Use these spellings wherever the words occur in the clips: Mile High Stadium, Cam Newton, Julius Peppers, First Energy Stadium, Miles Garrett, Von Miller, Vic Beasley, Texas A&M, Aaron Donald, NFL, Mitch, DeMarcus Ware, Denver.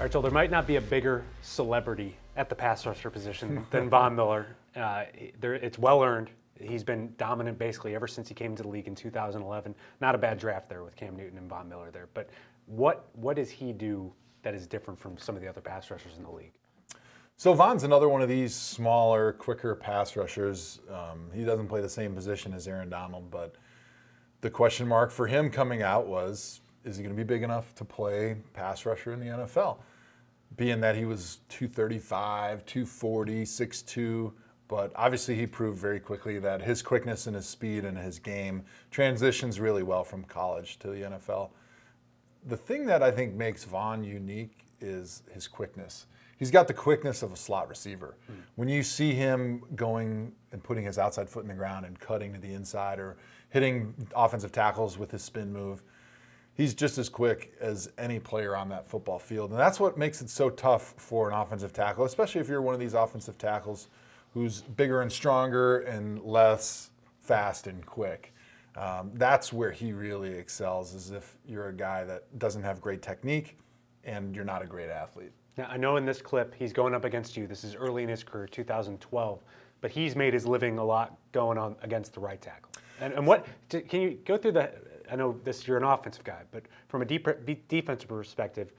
All right, so there might not be a bigger celebrity at the pass rusher position than Von Miller. It's well-earned. He's been dominant basically ever since he came to the league in 2011. Not a bad draft there with Cam Newton and Von Miller there. But what does he do that is different from some of the other pass rushers in the league? So Von's another one of these smaller, quicker pass rushers. He doesn't play the same position as Aaron Donald, but the question mark for him coming out was, is he going to be big enough to play pass rusher in the NFL? Being that he was 235, 240, 6'2", but obviously he proved very quickly that his quickness and his speed and his game transitions really well from college to the NFL. The thing that I think makes Von unique is his quickness. He's got the quickness of a slot receiver. When you see him going and putting his outside foot in the ground and cutting to the inside or hitting offensive tackles with his spin move, he's just as quick as any player on that football field. And that's what makes it so tough for an offensive tackle, especially if you're one of these offensive tackles who's bigger and stronger and less fast and quick. That's where he really excels, is if you're a guy that doesn't have great technique and you're not a great athlete. Now, I know in this clip, he's going up against you. This is early in his career, 2012, but he's made his living a lot going on against the right tackle. And what, can you go through the, I know this, you're an offensive guy, but from a defensive perspective,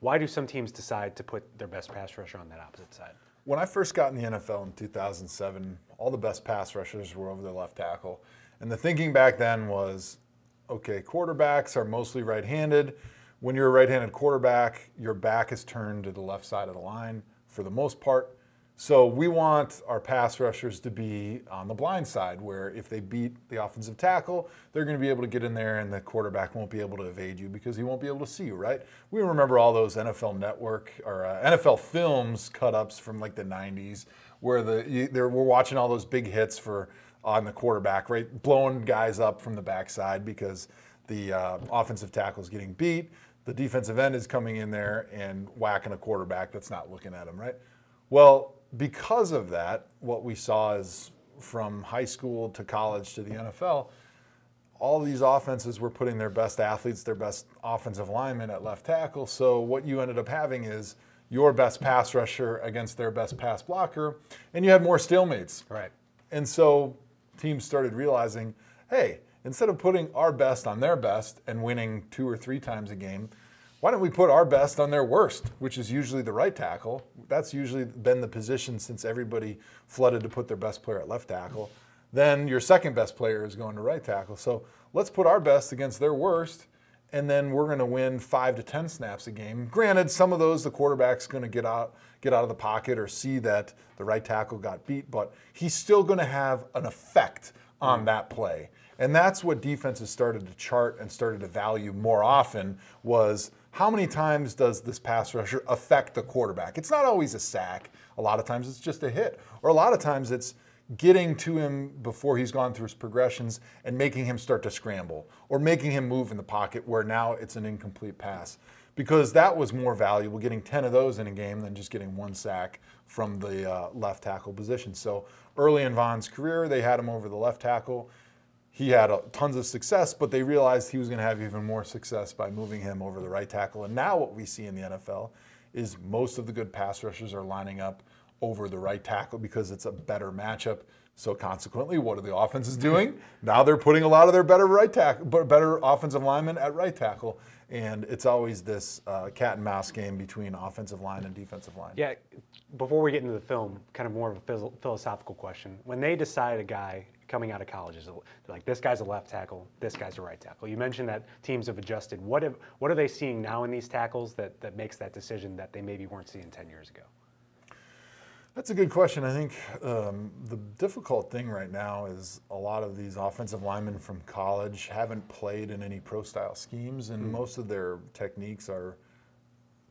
why do some teams decide to put their best pass rusher on that opposite side? When I first got in the NFL in 2007, all the best pass rushers were over their left tackle. And the thinking back then was, okay, quarterbacks are mostly right-handed. When you're a right-handed quarterback, your back is turned to the left side of the line for the most part. So we want our pass rushers to be on the blind side, where if they beat the offensive tackle, they're going to be able to get in there and the quarterback won't be able to evade you because he won't be able to see you, right? We remember all those NFL Network or NFL Films cut-ups from like the 90s where we're watching all those big hits for on the quarterback, right? Blowing guys up from the backside because the offensive tackle is getting beat. The defensive end is coming in there and whacking a quarterback that's not looking at him, right? Well, because of that, what we saw is from high school to college to the NFL, all these offenses were putting their best athletes, their best offensive linemen at left tackle. So what you ended up having is your best pass rusher against their best pass blocker, and you had more stalemates. Right. And so teams started realizing, hey, instead of putting our best on their best and winning 2 or 3 times a game, why don't we put our best on their worst, which is usually the right tackle? That's usually been the position since everybody flooded to put their best player at left tackle. Then your second best player is going to right tackle. So let's put our best against their worst, and then we're going to win 5 to 10 snaps a game. Granted, some of those the quarterback's going to get out of the pocket or see that the right tackle got beat, but he's still going to have an effect on that play. And that's what defenses started to chart and started to value more often, was how many times does this pass rusher affect the quarterback? It's not always a sack. A lot of times it's just a hit. Or a lot of times it's getting to him before he's gone through his progressions and making him start to scramble or making him move in the pocket where now it's an incomplete pass. Because that was more valuable, getting 10 of those in a game than just getting 1 sack from the left tackle position. So early in Von's career, they had him over the left tackle. He had tons of success, but they realized he was going to have even more success by moving him over the right tackle. And now what we see in the NFL is most of the good pass rushers are lining up over the right tackle because it's a better matchup. So consequently, what are the offenses doing? Now they're putting a lot of their better offensive linemen at right tackle. And it's always this cat and mouse game between offensive line and defensive line. Yeah, before we get into the film, kind of more of a philosophical question. When they decide a guy coming out of college, is like, this guy's a left tackle, this guy's a right tackle. You mentioned that teams have adjusted. What are they seeing now in these tackles that makes that decision that they maybe weren't seeing 10 years ago? That's a good question. I think the difficult thing right now is a lot of these offensive linemen from college haven't played in any pro-style schemes, and most of their techniques are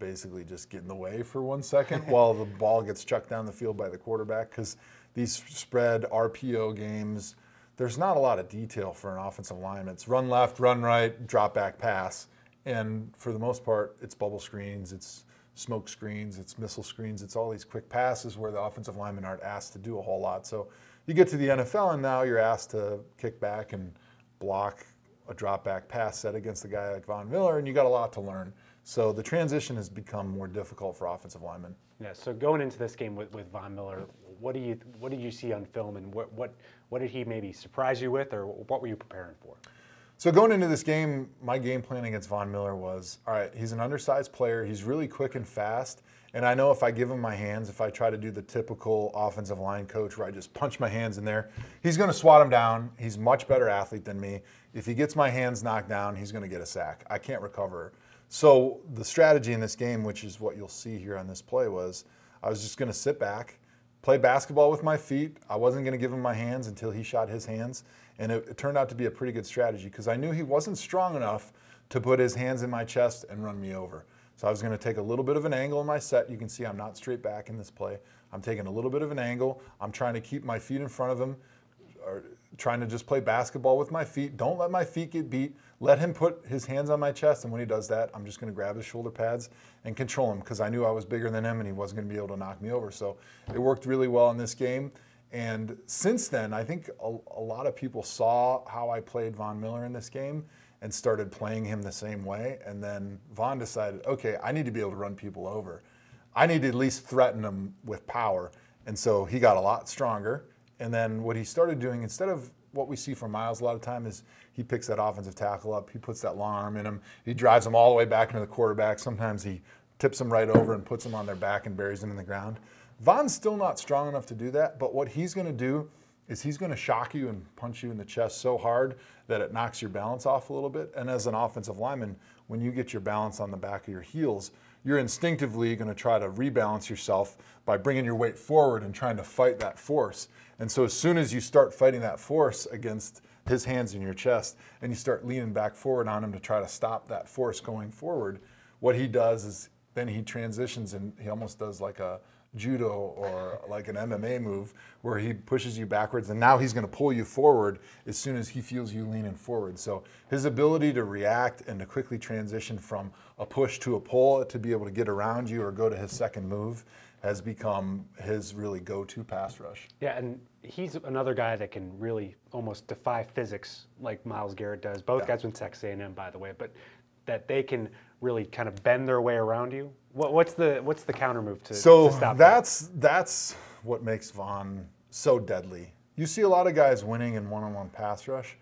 basically just get in the way for 1 second while the ball gets chucked down the field by the quarterback, because these spread RPO games, there's not a lot of detail for an offensive lineman. It's run left, run right, drop back, pass. And for the most part, it's bubble screens, it's smoke screens, it's missile screens, it's all these quick passes where the offensive linemen aren't asked to do a whole lot. So you get to the NFL and now you're asked to kick back and block a drop back pass set against a guy like Von Miller, and you got a lot to learn. So the transition has become more difficult for offensive linemen. Yeah. So going into this game with Von Miller, what did you see on film, and what did he maybe surprise you with, or what were you preparing for? So going into this game, my game plan against Von Miller was, all right, he's an undersized player. He's really quick and fast. And I know if I give him my hands, if I try to do the typical offensive line coach where I just punch my hands in there, he's going to swat him down. He's a much better athlete than me. If he gets my hands knocked down, he's going to get a sack. I can't recover. So the strategy in this game, which is what you'll see here on this play, was I was just going to sit back, play basketball with my feet. I wasn't going to give him my hands until he shot his hands. And it turned out to be a pretty good strategy because I knew he wasn't strong enough to put his hands in my chest and run me over. So I was going to take a little bit of an angle in my set. You can see I'm not straight back in this play. I'm taking a little bit of an angle. I'm trying to keep my feet in front of him, or trying to just play basketball with my feet. Don't let my feet get beat. Let him put his hands on my chest, and when he does that, I'm just going to grab his shoulder pads and control him because I knew I was bigger than him and he wasn't going to be able to knock me over. So it worked really well in this game. And since then, I think a lot of people saw how I played Von Miller in this game and started playing him the same way. And then Von decided, okay, I need to be able to run people over. I need to at least threaten them with power. And so he got a lot stronger. And then what he started doing, instead of what we see from Miles a lot of time, is he picks that offensive tackle up, he puts that long arm in him, he drives him all the way back into the quarterback. Sometimes he tips him right over and puts him on their back and buries him in the ground. Von's still not strong enough to do that, but what he's going to do is he's going to shock you and punch you in the chest so hard that it knocks your balance off a little bit. And as an offensive lineman, when you get your balance on the back of your heels, you're instinctively going to try to rebalance yourself by bringing your weight forward and trying to fight that force. And so as soon as you start fighting that force against his hands in your chest and you start leaning back forward on him to try to stop that force going forward, what he does is then he transitions and he almost does like a judo or like an MMA move where he pushes you backwards, and now he's going to pull you forward as soon as he feels you leaning forward. So his ability to react and to quickly transition from a push to a pull, to be able to get around you or go to his second move, has become his really go-to pass rush. Yeah, and he's another guy that can really almost defy physics like Miles Garrett does. Both guys went Texas A&M, by the way, but that they can really kind of bend their way around you. What's the counter move to stop that? That's what makes Von so deadly. You see a lot of guys winning in one-on-one pass rush,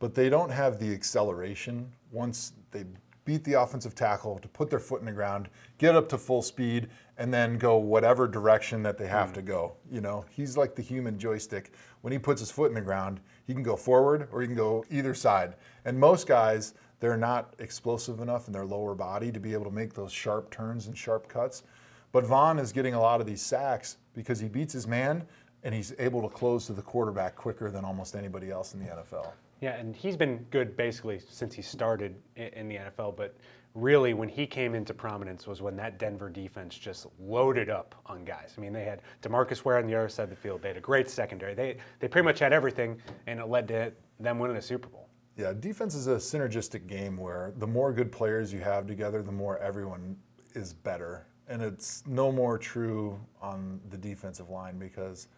but they don't have the acceleration once they beat the offensive tackle to put their foot in the ground, get up to full speed, and then go whatever direction that they have to go. You know, he's like the human joystick. When he puts his foot in the ground, he can go forward or he can go either side. And most guys, they're not explosive enough in their lower body to be able to make those sharp turns and sharp cuts. But Von is getting a lot of these sacks because he beats his man and he's able to close to the quarterback quicker than almost anybody else in the NFL. Yeah, and he's been good basically since he started in the NFL, but really when he came into prominence was when that Denver defense just loaded up on guys. I mean, they had DeMarcus Ware on the other side of the field. They had a great secondary. They pretty much had everything, and it led to them winning a Super Bowl. Yeah, defense is a synergistic game where the more good players you have together, the more everyone is better. And it's no more true on the defensive line, because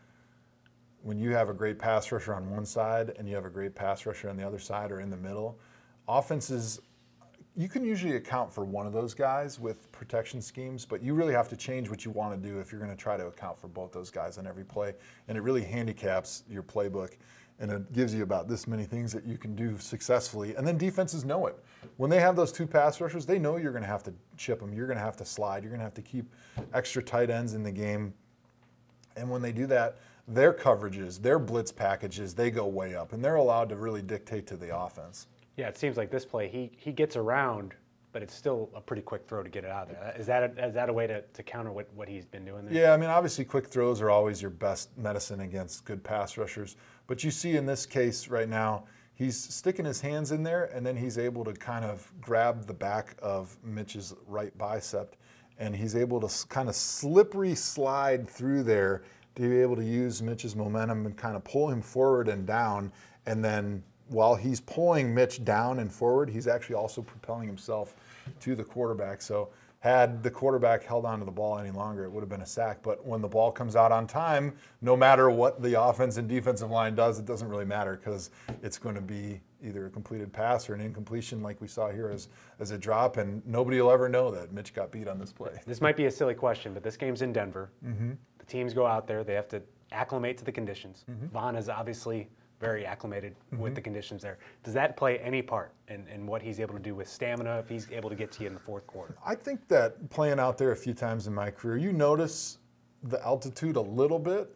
when you have a great pass rusher on one side and you have a great pass rusher on the other side or in the middle, offenses, you can usually account for one of those guys with protection schemes, but you really have to change what you want to do if you're going to try to account for both those guys on every play. And it really handicaps your playbook. And it gives you about this many things that you can do successfully. And then defenses know it. When they have those two pass rushers, they know you're going to have to chip them. You're going to have to slide. You're going to have to keep extra tight ends in the game. And when they do that, their coverages, their blitz packages, they go way up. And they're allowed to really dictate to the offense. Yeah, it seems like this play, he gets around, but it's still a pretty quick throw to get it out of there. Is that a way to counter what he's been doing there? Yeah, I mean, obviously quick throws are always your best medicine against good pass rushers. But you see in this case right now, he's sticking his hands in there, and then he's able to kind of grab the back of Mitch's right bicep, and he's able to kind of slippery slide through there to be able to use Mitch's momentum and kind of pull him forward and down. And then while he's pulling Mitch down and forward, he's actually also propelling himself to the quarterback. So had the quarterback held onto the ball any longer, it would have been a sack. But when the ball comes out on time, no matter what the offense and defensive line does, it doesn't really matter because it's going to be either a completed pass or an incompletion like we saw here as a drop, and nobody will ever know that Mitch got beat on this play. This might be a silly question, but this game's in Denver. Mm-hmm. The teams go out there. They have to acclimate to the conditions. Mm-hmm. Von is obviously very acclimated mm-hmm. with the conditions there. Does that play any part in what he's able to do with stamina, if he's able to get to you in the fourth quarter? I think that playing out there a few times in my career, you notice the altitude a little bit.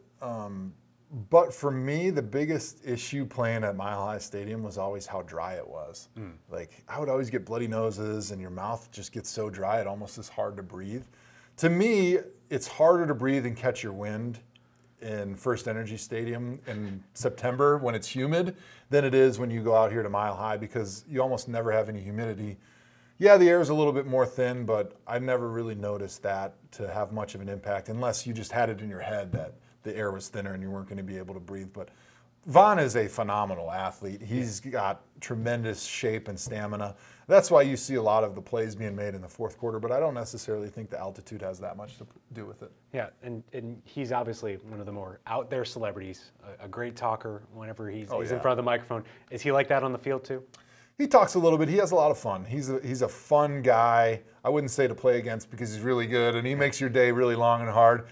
But for me, the biggest issue playing at Mile High Stadium was always how dry it was. Mm. Like, I would always get bloody noses, and your mouth just gets so dry it almost is hard to breathe. To me, it's harder to breathe and catch your wind in First Energy Stadium in September when it's humid than it is when you go out here to Mile High, because you almost never have any humidity. Yeah, the air is a little bit more thin, but I never really noticed that to have much of an impact, unless you just had it in your head that the air was thinner and you weren't going to be able to breathe. But Von is a phenomenal athlete. He's got tremendous shape and stamina. That's why you see a lot of the plays being made in the fourth quarter, but I don't necessarily think the altitude has that much to do with it. Yeah, and he's obviously one of the more out there celebrities, a great talker whenever he's in front of the microphone. Is he like that on the field too? He talks a little bit. He has a lot of fun. He's a fun guy. I wouldn't say to play against, because he's really good, and he makes your day really long and hard.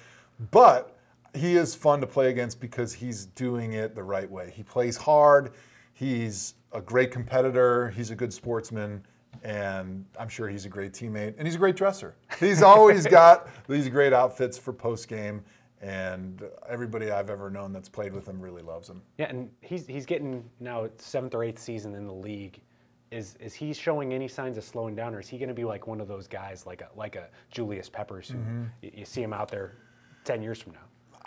But he is fun to play against because he's doing it the right way. He plays hard. He's a great competitor. He's a good sportsman, and I'm sure he's a great teammate, and he's a great dresser. He's always got these great outfits for post-game, and everybody I've ever known that's played with him really loves him. Yeah, and he's getting now 7th or 8th season in the league. Is he showing any signs of slowing down, or is he going to be like one of those guys, like a Julius Peppers, who mm-hmm. you see him out there 10 years from now?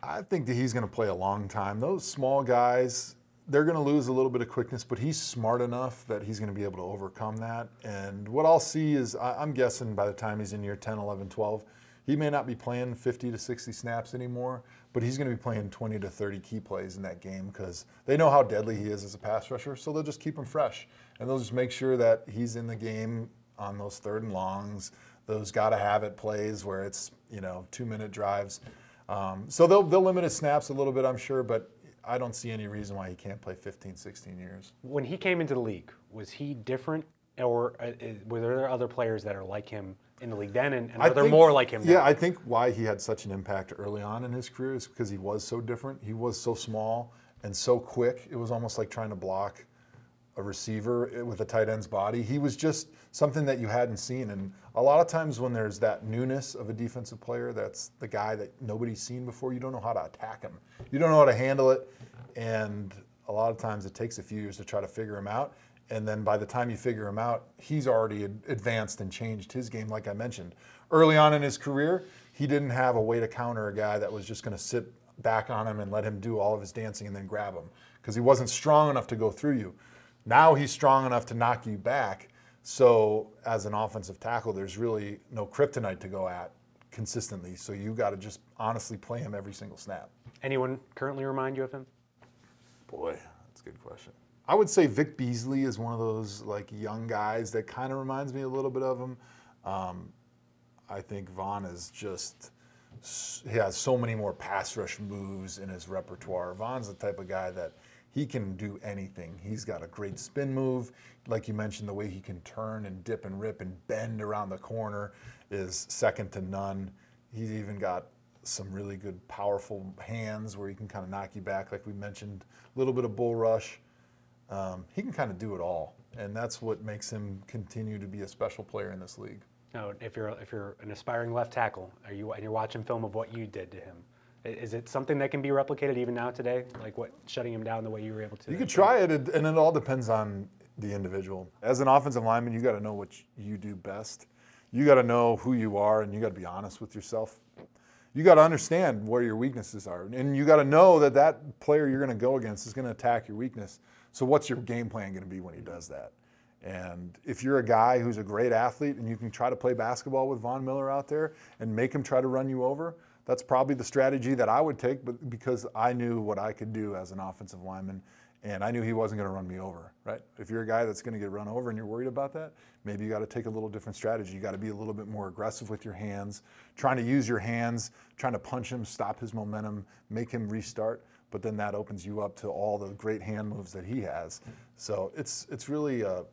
I think that he's going to play a long time. Those small guys, they're going to lose a little bit of quickness, but he's smart enough that he's going to be able to overcome that. And what I'll see is, I'm guessing by the time he's in year 10, 11, 12, he may not be playing 50 to 60 snaps anymore, but he's going to be playing 20 to 30 key plays in that game, because they know how deadly he is as a pass rusher, so they'll just keep him fresh. And they'll just make sure that he's in the game on those 3rd and longs, those gotta-have-it plays where it's, 2-minute drives. So they'll limit his snaps a little bit, I'm sure, but I don't see any reason why he can't play 15, 16 years. When he came into the league, was he different, or were there other players that are like him in the league then, and are there more like him now? Yeah, I think why he had such an impact early on in his career is because he was so different. He was so small and so quick. It was almost like trying to block a receiver with a tight end's body. He was just something that you hadn't seen. And a lot of times when there's that newness of a defensive player, that's the guy that nobody's seen before, you don't know how to attack him. You don't know how to handle it. And a lot of times it takes a few years to try to figure him out. And then by the time you figure him out, he's already advanced and changed his game, like I mentioned. Early on in his career, he didn't have a way to counter a guy that was just going to sit back on him and let him do all of his dancing and then grab him, because he wasn't strong enough to go through you. Now he's strong enough to knock you back. So as an offensive tackle, there's really no kryptonite to go at consistently. So you got to just honestly play him every single snap. Anyone currently remind you of him? Boy, that's a good question. I would say Vic Beasley is one of those young guys that kind of reminds me a little bit of him. I think Von is just, he has so many more pass rush moves in his repertoire. Von's the type of guy that he can do anything. He's got a great spin move. Like you mentioned, the way he can turn and dip and rip and bend around the corner is second to none. He's even got some really good, powerful hands where he can kind of knock you back, like we mentioned, a little bit of bull rush. He can kind of do it all, and that's what makes him continue to be a special player in this league. Now, if you're an aspiring left tackle, and you're watching film of what you did to him, is it something that can be replicated even now today? Like shutting him down the way you were able to? You could try it, and it all depends on the individual. As an offensive lineman, you got to know what you do best. You got to know who you are, and you got to be honest with yourself. You got to understand where your weaknesses are, and you got to know that that player you're going to go against is going to attack your weakness. So what's your game plan going to be when he does that? And if you're a guy who's a great athlete and you can try to play basketball with Von Miller out there and make him try to run you over, that's probably the strategy that I would take, but because I knew what I could do as an offensive lineman, and I knew he wasn't going to run me over, right? If you're a guy that's going to get run over and you're worried about that, maybe you got to take a little different strategy. You got to be a little bit more aggressive with your hands, trying to use your hands, trying to punch him, stop his momentum, make him restart. but then that opens you up to all the great hand moves that he has. So it's really a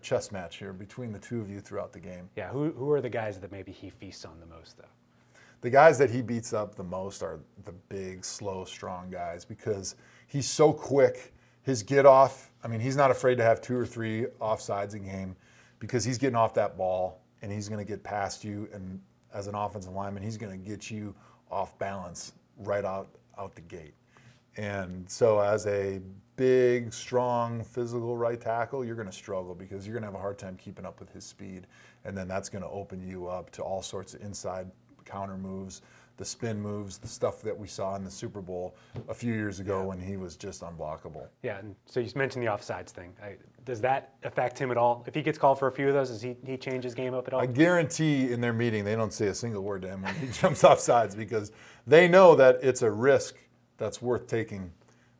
chess match here between the two of you throughout the game. Yeah, who are the guys that maybe he feasts on the most, though? The guys that he beats up the most are the big, slow, strong guys, because he's so quick. His get off, I mean, he's not afraid to have 2 or 3 offsides a game, because he's getting off that ball and he's going to get past you, and as an offensive lineman, he's going to get you off balance right out the gate. And so as a big, strong, physical right tackle, you're going to struggle, because you're going to have a hard time keeping up with his speed, and then that's going to open you up to all sorts of inside counter moves, the spin moves, the stuff that we saw in the Super Bowl a few years ago when he was just unblockable. Yeah, and so you mentioned the offsides thing. Does that affect him at all? If he gets called for a few of those, does he change his game up at all? I guarantee in their meeting they don't say a single word to him when he jumps offsides, because they know that it's a risk that's worth taking.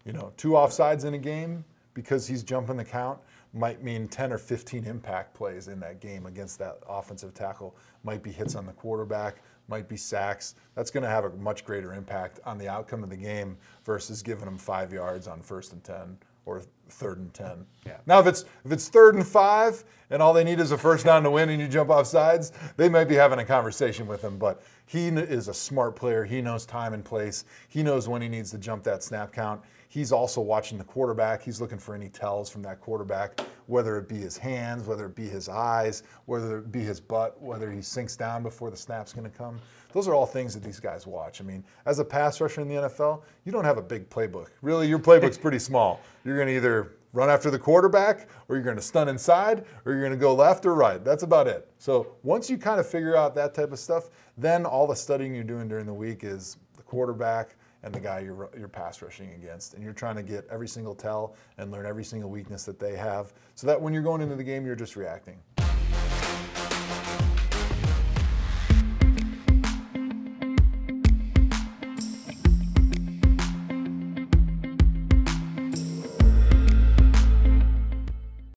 You know, 2 offsides in a game because he's jumping the count might mean 10 or 15 impact plays in that game against that offensive tackle. Might be hits on the quarterback, might be sacks. That's going to have a much greater impact on the outcome of the game versus giving them 5 yards on 1st and 10 or 3rd and 10. Yeah. Now, if it's 3rd and 5 and all they need is a first down to win and you jump off sides, they might be having a conversation with him. But he is a smart player. He knows time and place. He knows when he needs to jump that snap count. He's also watching the quarterback. He's looking for any tells from that quarterback, whether it be his hands, whether it be his eyes, whether it be his butt, whether he sinks down before the snap's going to come. Those are all things that these guys watch. I mean, as a pass rusher in the NFL, you don't have a big playbook. Really, your playbook's pretty small. You're going to either run after the quarterback, or you're going to stun inside, or you're going to go left or right. That's about it. So once you kind of figure out that type of stuff, then all the studying you're doing during the week is the quarterback and the guy you're pass rushing against. And you're trying to get every single tell and learn every single weakness that they have, so that when you're going into the game, you're just reacting.